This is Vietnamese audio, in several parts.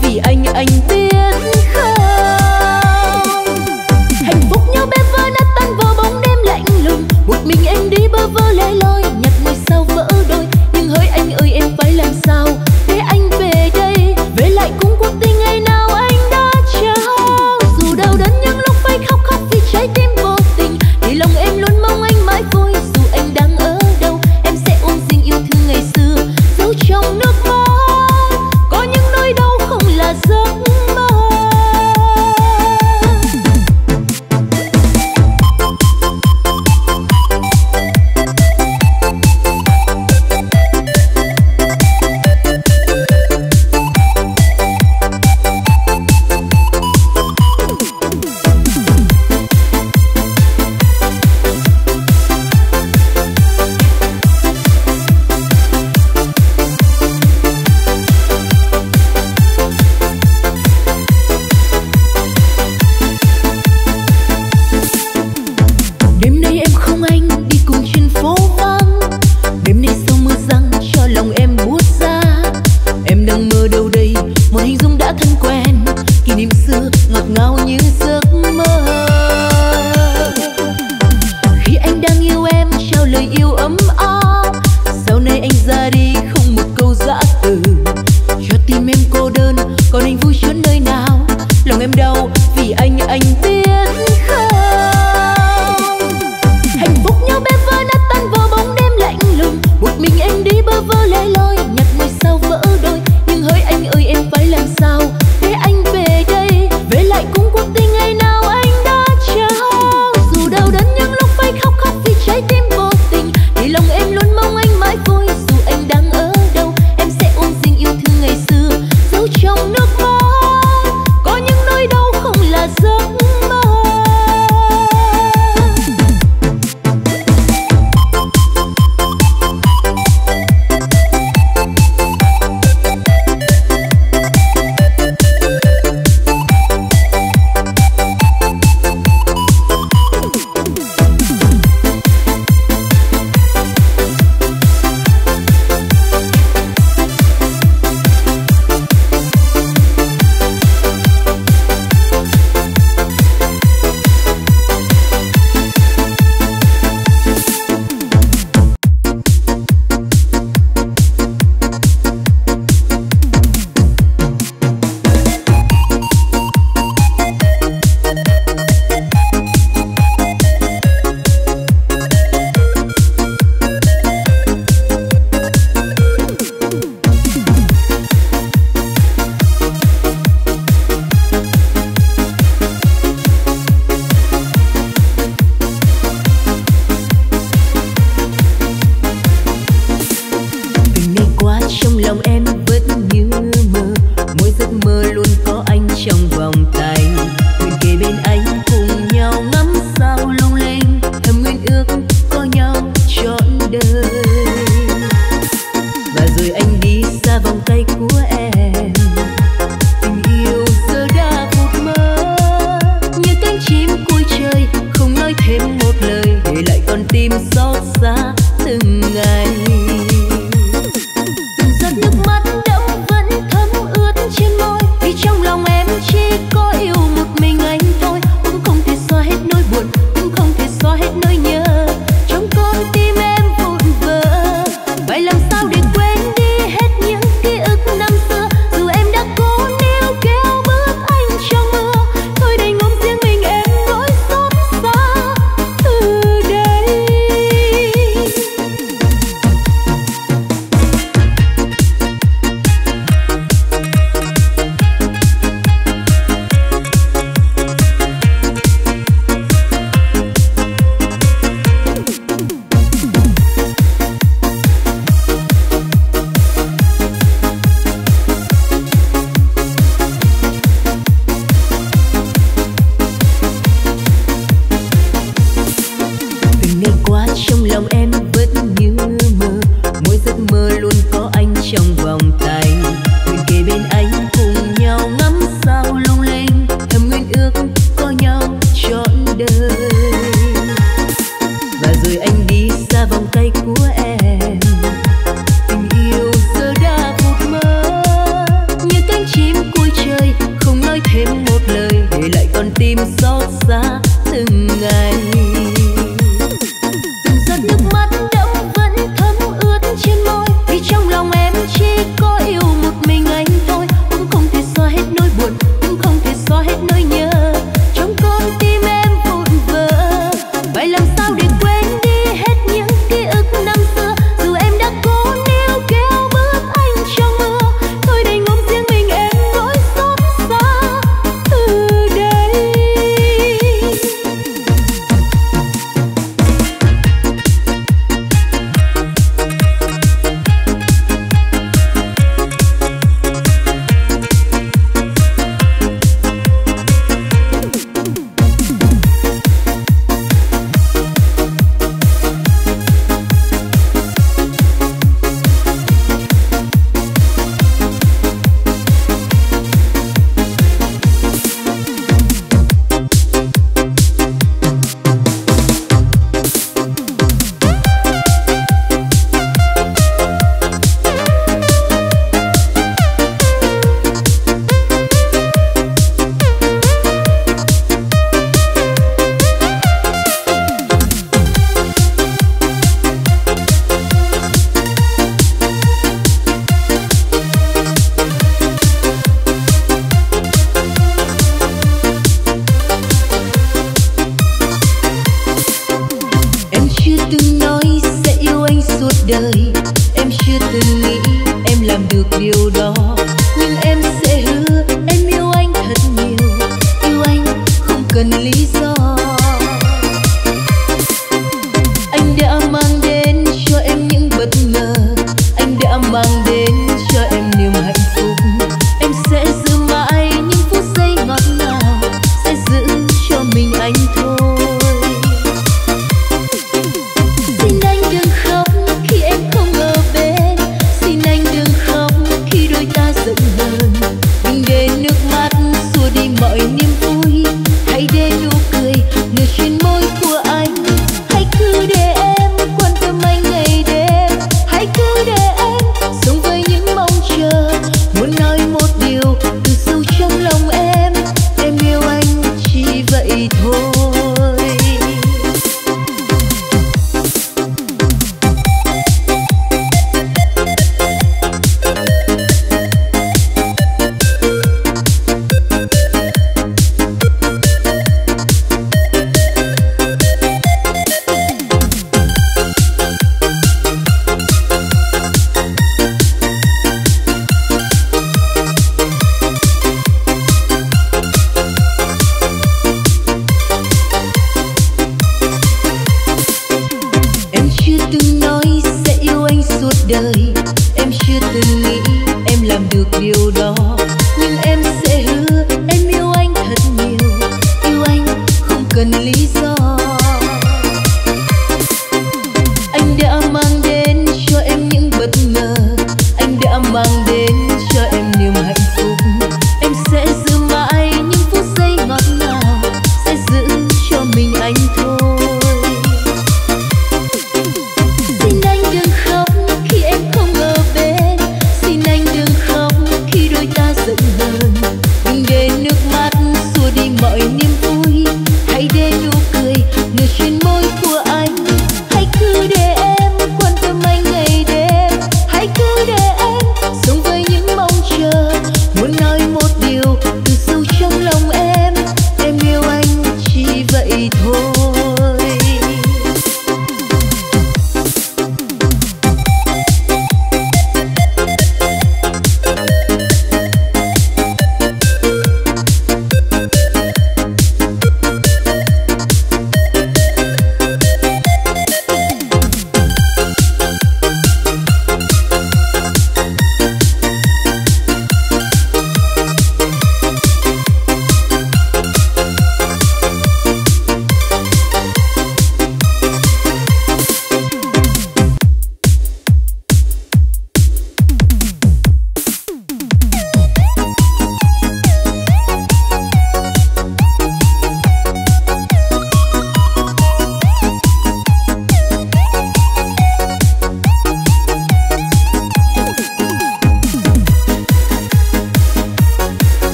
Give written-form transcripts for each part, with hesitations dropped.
Vì anh biết không hạnh phúc nhau lòng em vẫn như mơ, mỗi giấc mơ luôn có anh trong vòng tay. Nguyện kề bên anh cùng nhau ngắm sao lung linh, thầm nguyện ước có nhau trọn đời. Và rồi anh đi xa vòng tay của em, tình yêu giờ đã vụt mơ. Như cánh chim cuối trời không nói thêm một lời, để lại con tim xót xa từng ngày.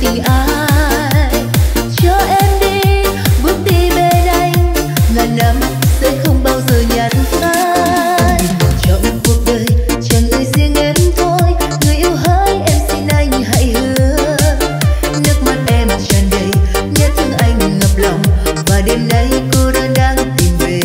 tình ai cho em đi bước đi bên anh ngàn năm sẽ không bao giờ nhạt phai. Trong cuộc đời chờ người riêng em thôi, người yêu hỡi em xin anh hãy hứa nước mắt em tràn đầy nhớ thương anh ngập lòng và đêm nay cô đơn đang tìm về.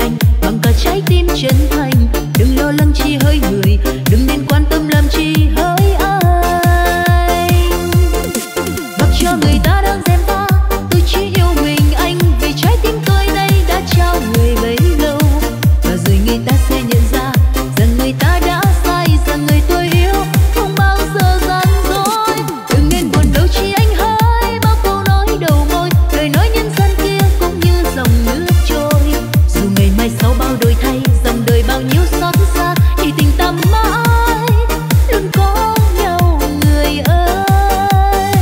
anh bằng cả trái tim chân thành. Đừng lo lắng chi hơi người, đừng nên quan tâm làm chi hỡi ai. Mặc cho người ta đang dèm pha, tôi chỉ yêu mình anh vì trái tim tôi đây đã trao người bấy lâu. Và rồi người ta sẽ nhận ra rằng người ta đã sai, rằng người tôi yêu không bao giờ gian dối. Đừng nên buồn đâu chi anh hỡi, bao câu nói đầu môi, lời nói nhân gian kia cũng như dòng nước trôi. Dù ngày mai sau bao đổi thay, dòng đời bao nhiêu xót xa, thì tình ta mãi luôn có nhau người ơi.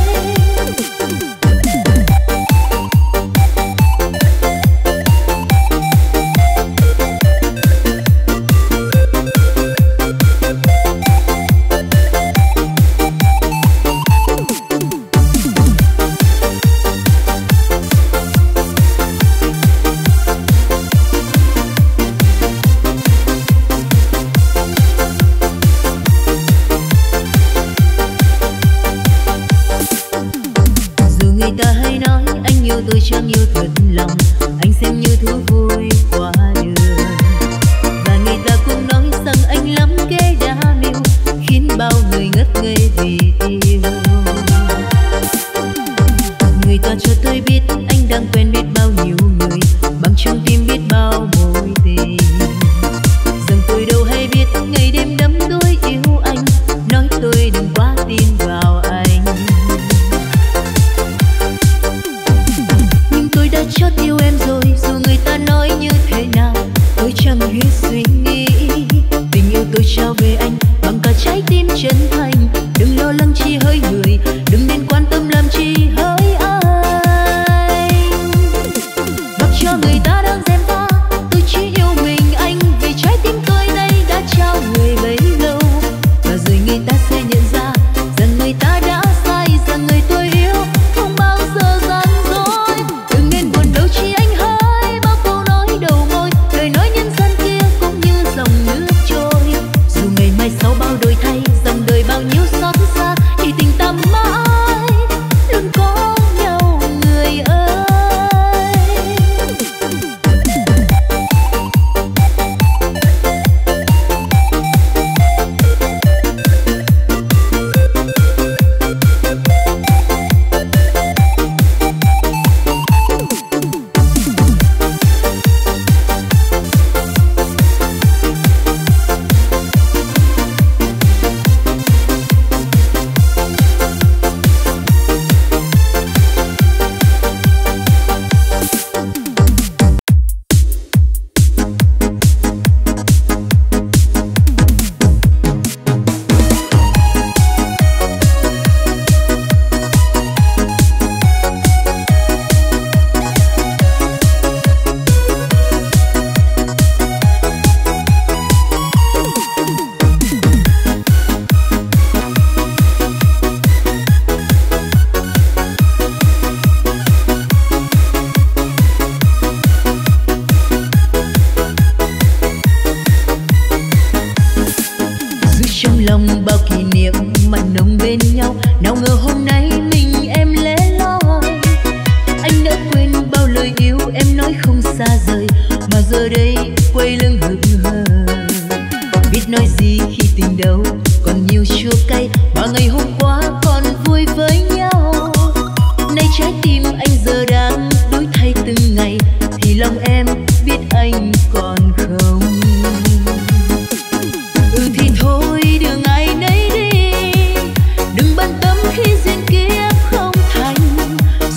Dù người ta hay nói anh yêu tôi chẳng yêu thật lòng, anh xem như thú vui qua đường. Và người ta cũng nói rằng anh lắm kẻ đa mưu, khiến bao người ngất ngây vì yêu. Người ta cho tôi biết anh đang quen biết bao nhiêu người, bằng trong tim biết bao mối tình. Rằng tôi đâu hay biết ngày đêm đắm đuối yêu anh, nói tôi đừng quá tin vào anh. Nhưng tôi đã chót yêu em rồi, dù người ta nói như thế nào tôi chẳng hề suy nghĩ. Tình yêu tôi trao về anh bằng cả trái tim chân thành. Đừng lo lắng chi hỡi người, đừng nên quan tâm làm chi hỡi ai. Mặc cho người ta đang dèm pha, tôi chỉ yêu mình anh vì trái tim tôi đây đã trao người bấy lâu. Và rồi người ta sẽ nhận ra rằng người ta đã sai, rằng người tôi yêu không bao giờ gian dối. Đừng nên buồn đâu chi anh hỡi, bao câu nói đầu môi, lời nói nhân gian kia cũng như dòng nước trôi. Dù ngày mai sau bao đổi thay, dòng đời bao nhiêu xót xa, thì tình ta mãi luôn có nhau người ơi. Lòng bao kỷ niệm mặn nồng bên nhau, nào ngờ hôm nay mình em lẻ loi. Anh đã quên bao lời yêu em nói không xa rời, mà giờ đây quay lưng hững hờ. Biết nói gì khi tình đầu còn nhiều chua cay, mà ngày hôm qua còn vui với nhau. Nay trái tim anh giờ đang đổi thay từng ngày, thì lòng em biết anh còn không. Thì thôi đường ai nấy đi, đừng bận tâm khi duyên kiếp không thành.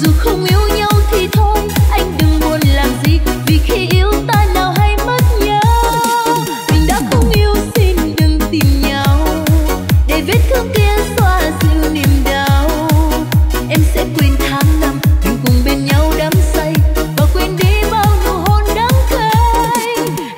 Dù không yêu nhau thì thôi, anh đừng buồn làm gì, vì khi yêu ta nào hay mất nhau. Mình đã không yêu xin đừng tìm nhau, để vết thương kia xoa dịu niềm đau. Em sẽ quên tháng năm, đừng cùng bên nhau đắm say, và quên đi bao nụ hôn đắng cay.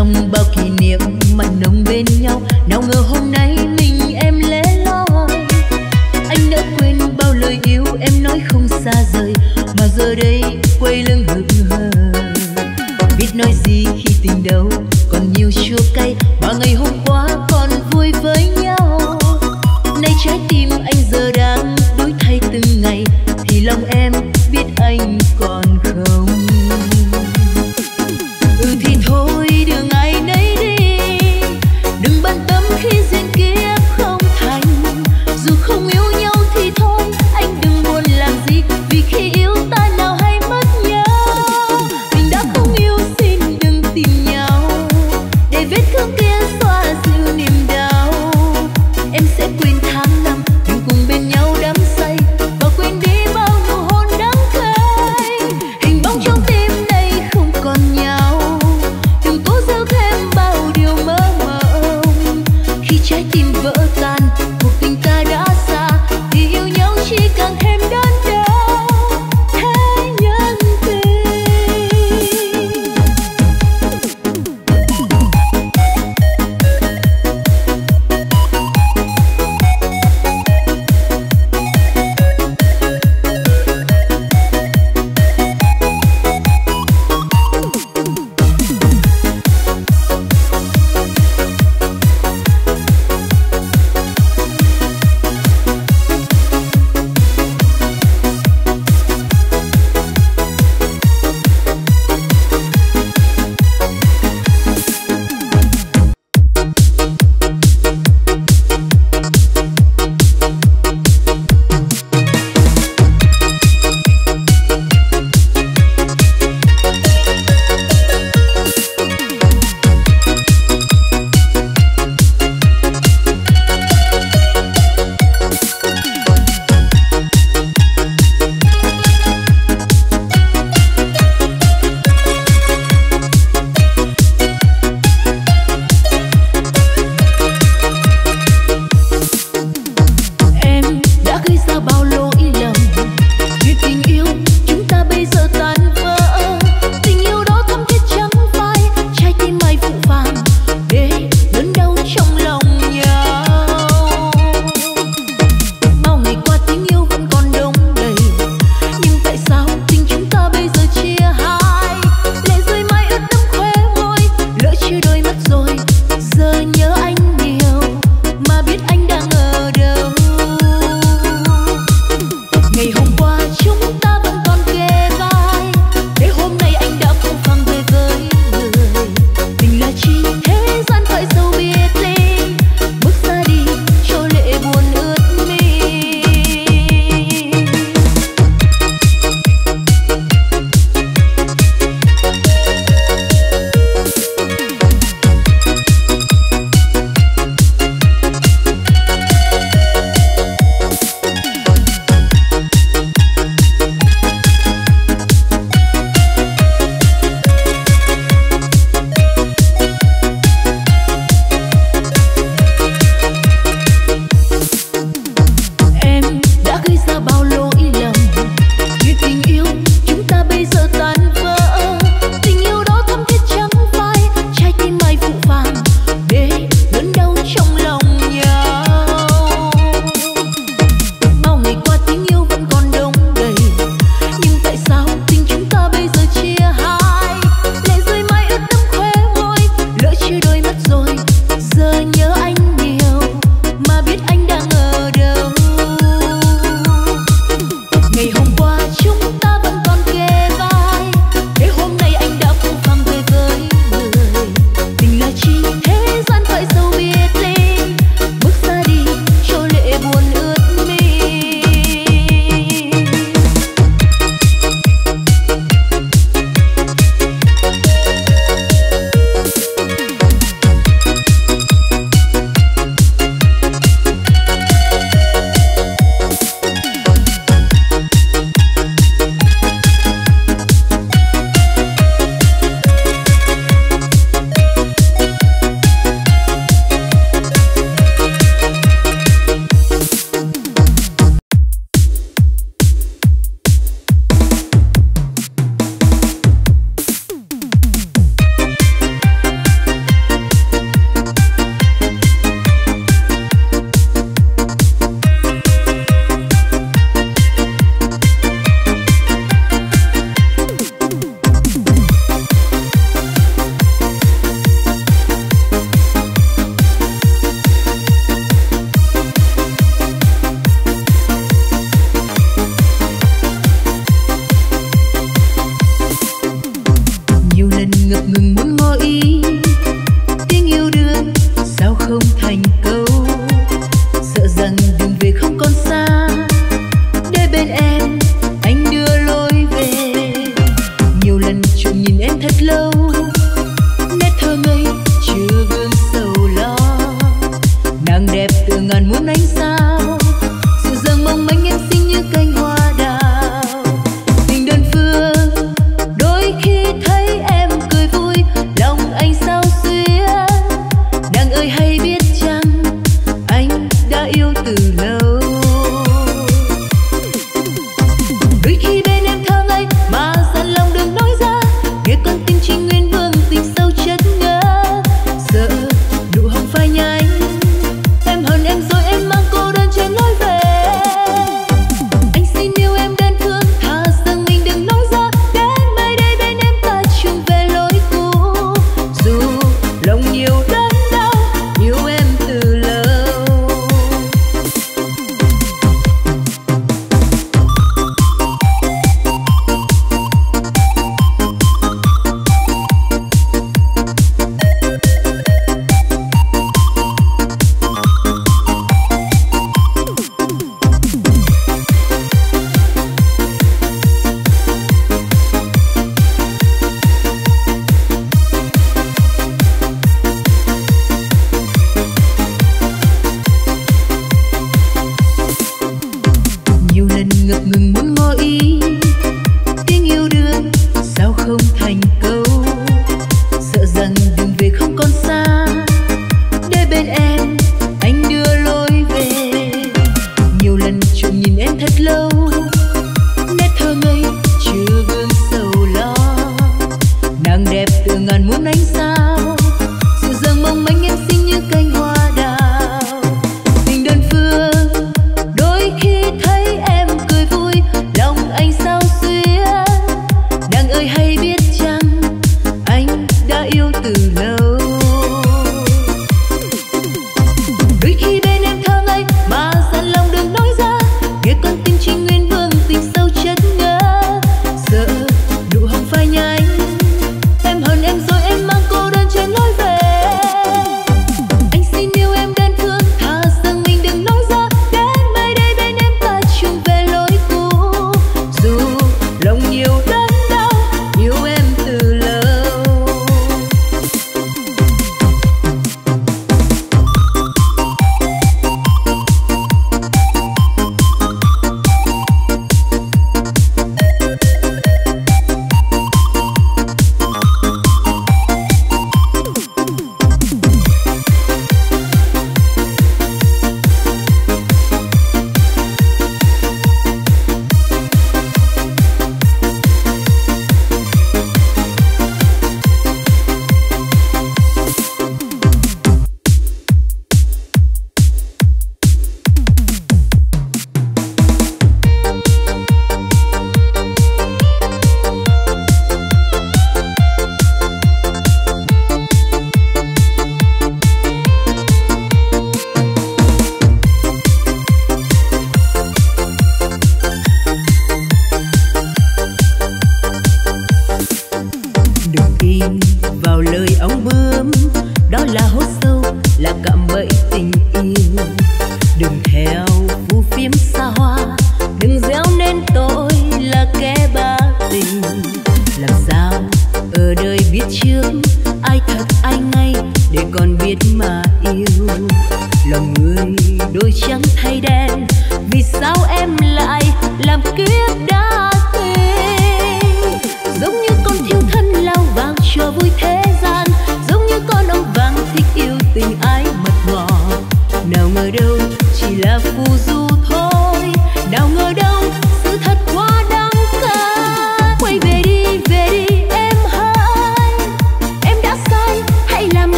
lòng bao kỷ niệm mặn nồng bên nhau, nào ngờ hôm nay mình em lẻ loi. Anh đã quên bao lời yêu em nói không xa rời, mà giờ đây quay lưng hững hờ. Biết nói gì khi tình đầu còn nhiều chua cay, mà ngày hôm qua còn vui với nhau. Nay trái tim anh giờ đang đổi thay từng ngày, thì lòng em biết anh còn không. Thì thôi đường ai nấy đi, đừng bận tâm khi duyên kia không thành. Dù không yêu nhau thì thôi, anh đừng buồn làm gì, vì khi yêu ta nào hay mất nhau. Mình đã không yêu xin đừng tìm nhau, để vết thương kia xóa dịu niềm đau. Em sẽ quên tháng năm mình cùng bên nhau đắm say, và quên đi bao nụ hôn đắng cay. Hình bóng trong tim này không còn nhau, trái tim vỡ tan, cuộc tình ta đã xa, thì yêu nhau chỉ càng thêm đớn đau. Thế nhân tình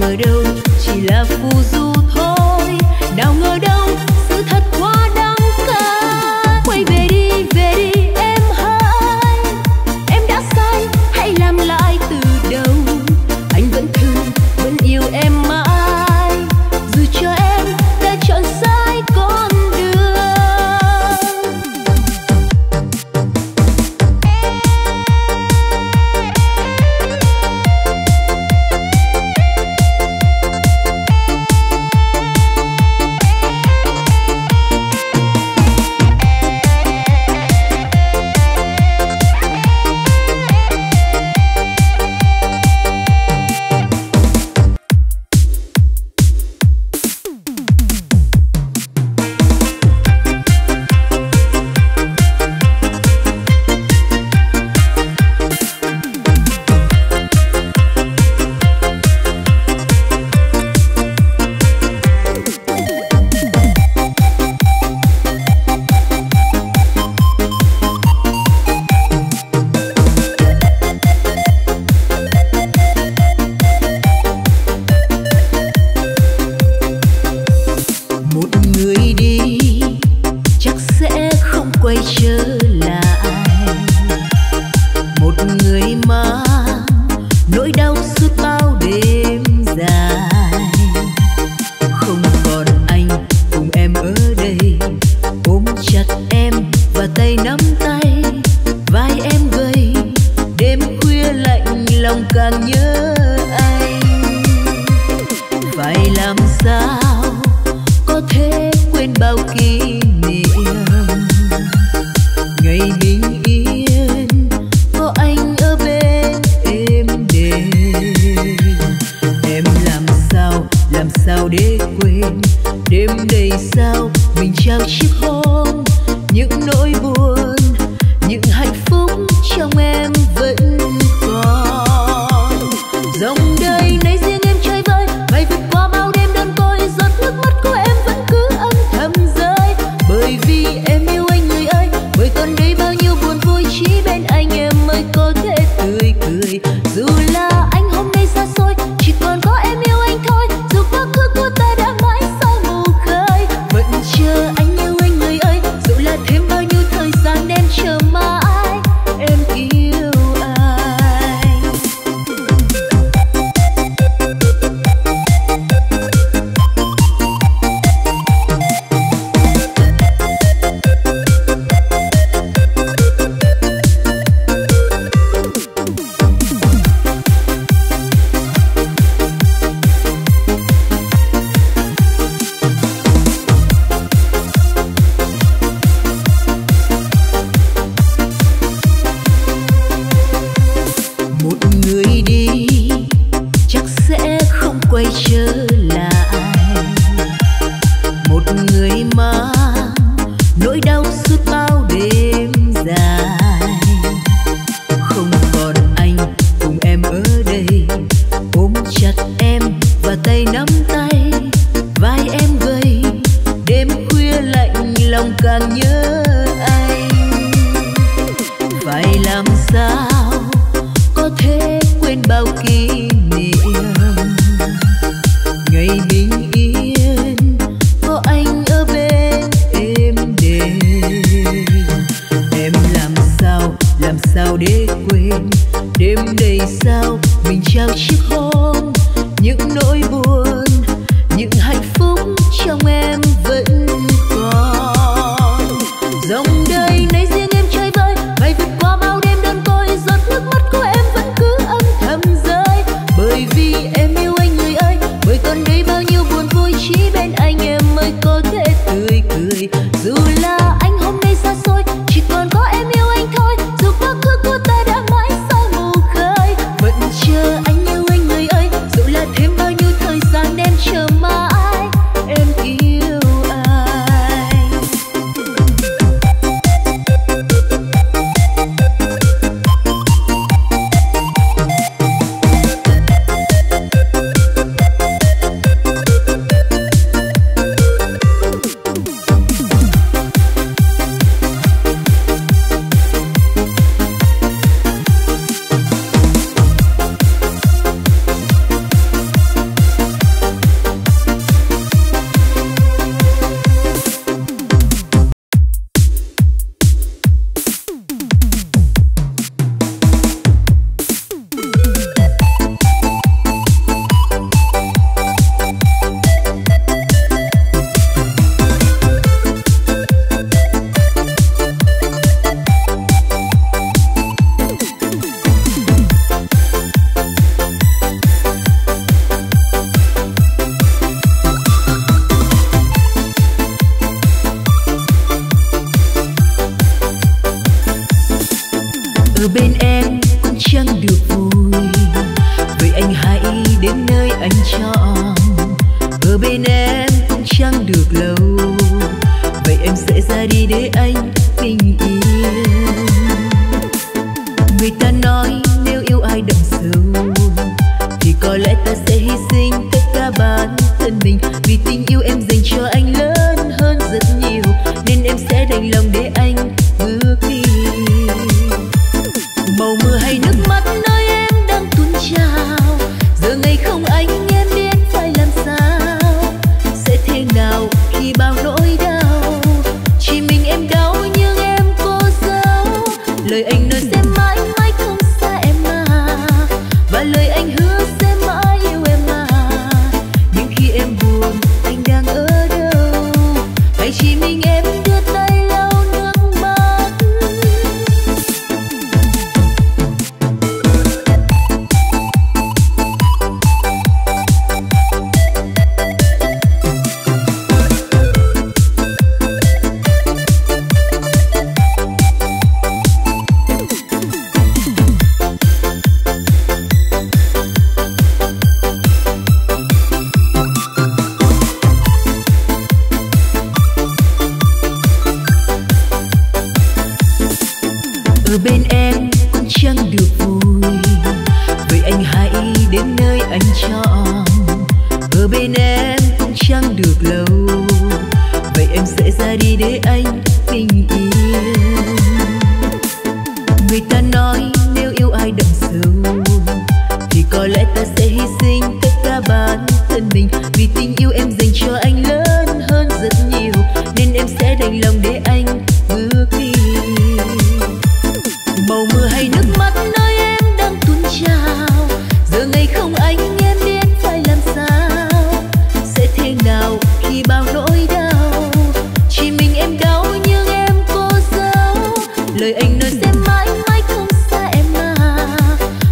nào ngờ đâu chỉ là phù du thôi, nào ngờ đâu sự thật quá đáng cả. Quay về đi em hỡi, em đã sai hãy làm lại từ đầu. Anh vẫn thương vẫn yêu em mãi, dù cho em đã chọn sai con chờ mãi em yêu. ở bên em cũng chẳng được vui, vậy anh hãy đến nơi anh chọn. Ở bên em cũng chẳng được lâu, vậy em sẽ ra đi để anh bình yên. Người ta nói nếu yêu ai đậm sâu thì có lẽ ta sẽ hy sinh tất cả bản thân mình, vì tình yêu em dành cho anh lớn hơn rất nhiều, nên em sẽ đành lòng để anh bước đi. Màu mưa hay nước mắt nơi em đang tuôn trào, giờ ngày không anh em biết phải làm sao. Sẽ thế nào khi bao nỗi đau chỉ mình em đau nhưng em cố giấu. Lời anh nói sẽ mãi mãi không xa em mà, và lời anh hứa sẽ mãi yêu em mà. Nhưng khi em buồn anh đang ở đâu, hay chỉ mình em đưa tay ở bên em cũng chẳng được vui, vậy anh hãy đến nơi anh chọn. Ở bên em cũng chẳng được lâu, vậy em sẽ ra đi để anh bình yên. Người ta nói nếu yêu ai đậm sâu thì có lẽ ta sẽ hy sinh tất cả bản thân mình, vì tình yêu em dành cho anh lớn hơn rất nhiều, nên em sẽ đành lòng để anh bước đi. Màu mưa hay nước mắt nơi em đang tuôn trào, giờ ngày không anh em biết phải làm sao. Sẽ thế nào khi bao nỗi đau chỉ mình em đau nhưng em cố giấu. Lời anh nói sẽ mãi mãi không xa em mà,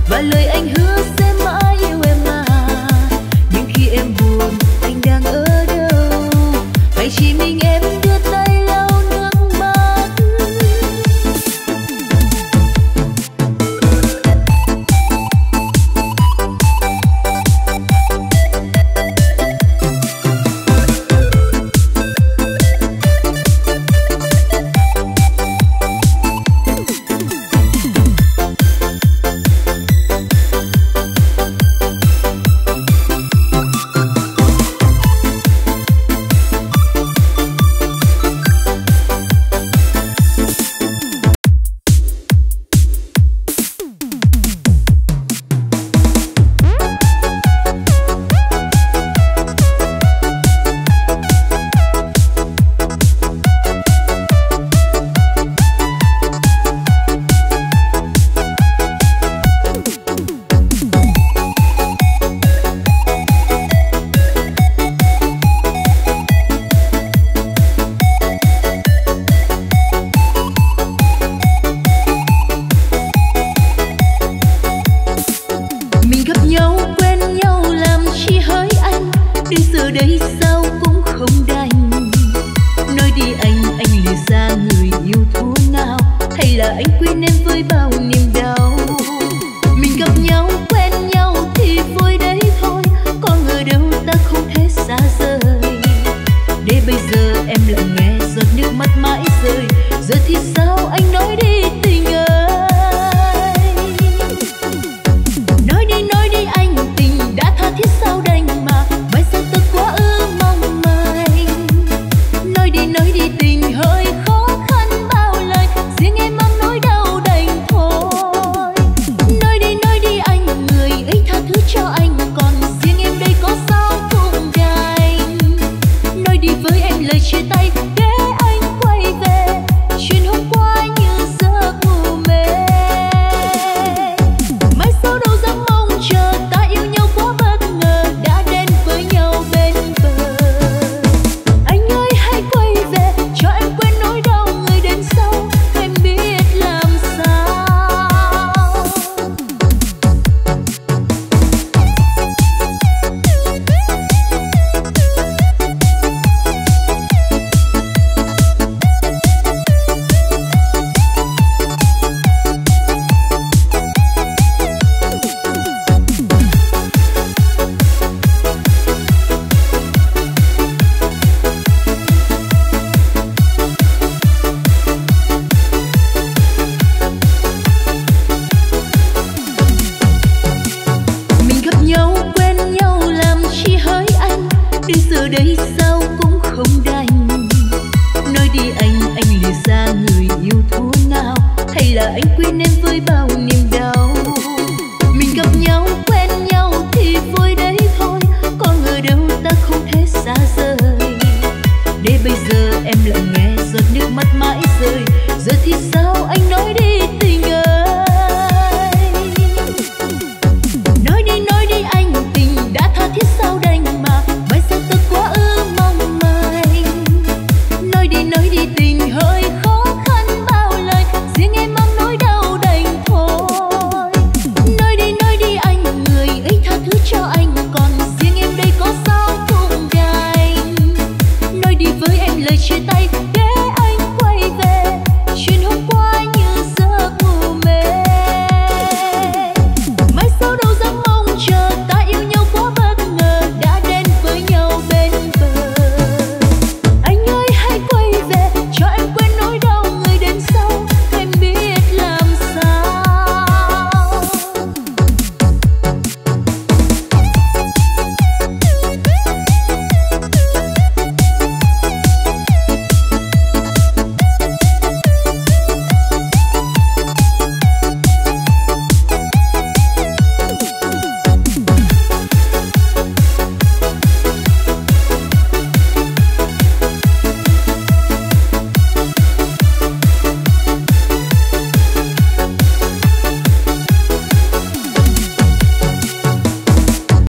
và lời anh hứa sẽ mãi yêu em mà. Nhưng khi em buồn anh đang ở đâu, hay chỉ mình em đưa tay giờ thì sao anh